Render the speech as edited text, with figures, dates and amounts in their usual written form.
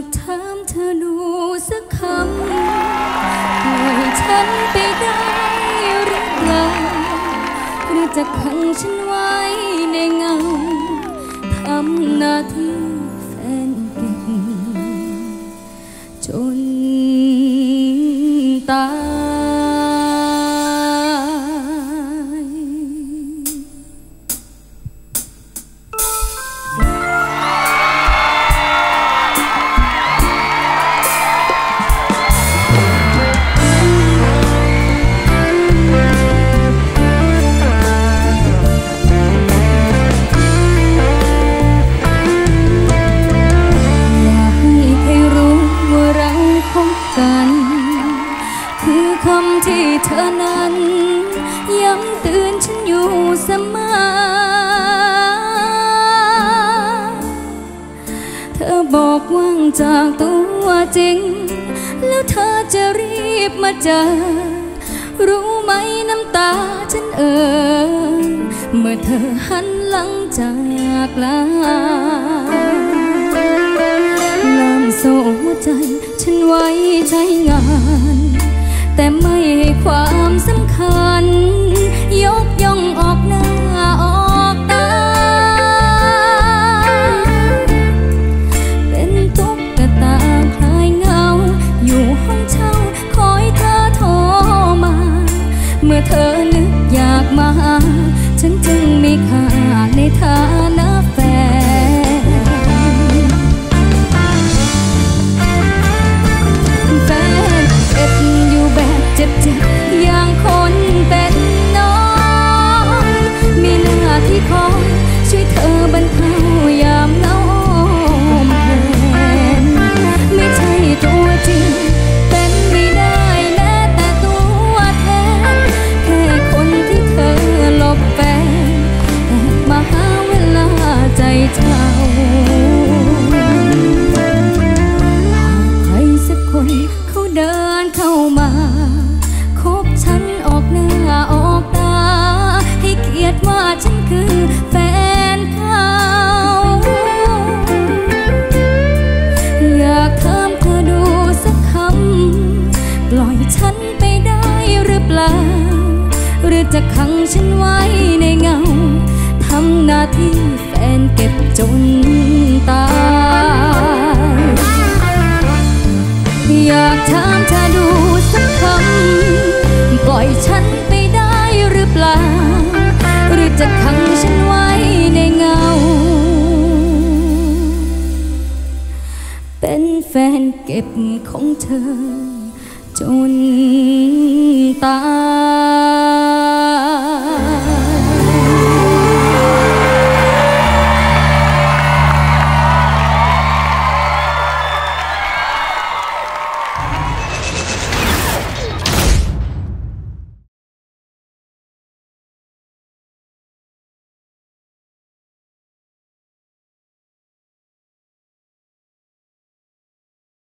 ากถามเธอดูสักคำปล่อยฉันไปได้หรือไงหรือจะขังฉันไว้ในเงาทำหน้าที่แฟนเก่งจนตายที่เธอนั้นย้ำเตือนฉันอยู่เสมอเธอบอกว่างจากตัวจริงแล้วเธอจะรีบมาเจอรู้ไหมน้ำตาฉันเมื่อเธอหันหลังจากลาลองโซ่หัวใจฉันไว้ใช้งานแต่ไม่ให้ความสำคัญยกย่องออกหน้าออกตาเป็นตุ๊กตาคลายเงาอยู่ห้องเช่าคอยเธอโทรมาเมื่อเธอนึกอยากมาหาฉันจึงมีค่าในฐานะแฟนแฟนเจ็บอยู่แบบเจ็บๆอย่างคนเป็นน้องมีหน้าที่คอยช่วยเธอบรรเทายามเหงาแทนไม่ใช่ตัวจริงเป็นไม่ได้แม้แต่ตัวแทนแค่คนที่เธอหลบแฝงมาหาเวลาใจเช่าใครสักคนเขาเดินเข้ามาคบฉันออกหน้าออกตาให้เกียรติว่าฉันคือแฟนเขาอยากถามเธอดูสักคำปล่อยฉันไปได้หรือเปล่าหรือจะขังฉันไว้ในเงาทำหน้าที่แฟนเก็บจนตายอยากถามเธอดูสักคำปล่อยฉันไปได้หรือเปล่าหรือจะขังฉันไว้ในเงาเป็นแฟนเก็บของเธอ